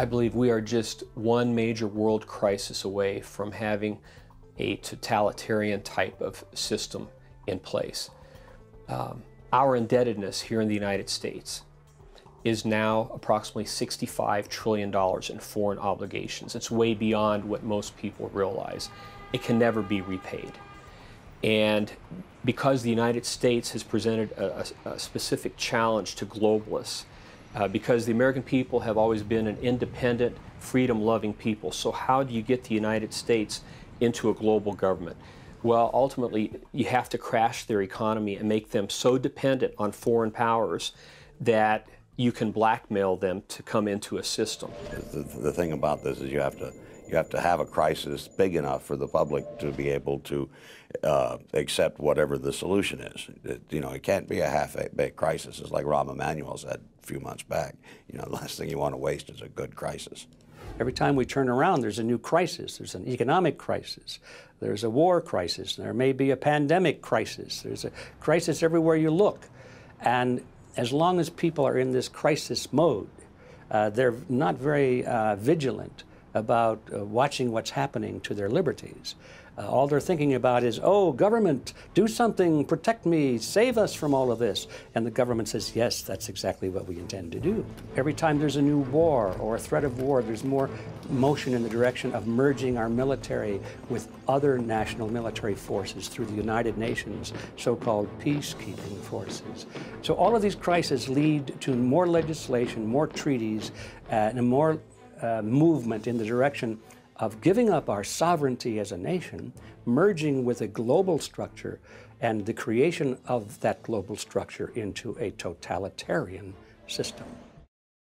I believe we are just one major world crisis away from having a totalitarian type of system in place. Our indebtedness here in the United States is now approximately $65 trillion in foreign obligations. It's way beyond what most people realize. It can never be repaid. And because the United States has presented a specific challenge to globalists, because the American people have always been an independent, freedom-loving people. So how do you get the United States into a global government? Well, ultimately, you have to crash their economy and make them so dependent on foreign powers that you can blackmail them to come into a system. The thing about this is you have to have a crisis big enough for the public to be able to accept whatever the solution is. It can't be a half-baked crisis. It's like Rahm Emanuel said a few months back. The last thing you want to waste is a good crisis. Every time we turn around, there's a new crisis. There's an economic crisis. There's a war crisis. There may be a pandemic crisis. There's a crisis everywhere you look. And as long as people are in this crisis mode, they're not very vigilant about watching what's happening to their liberties. All they're thinking about is, oh, government, do something, protect me, save us from all of this. And the government says, yes, that's exactly what we intend to do. Every time there's a new war or a threat of war, there's more motion in the direction of merging our military with other national military forces through the United Nations, so-called peacekeeping forces. So all of these crises lead to more legislation, more treaties, and a more movement in the direction of giving up our sovereignty as a nation, merging with a global structure, and the creation of that global structure into a totalitarian system.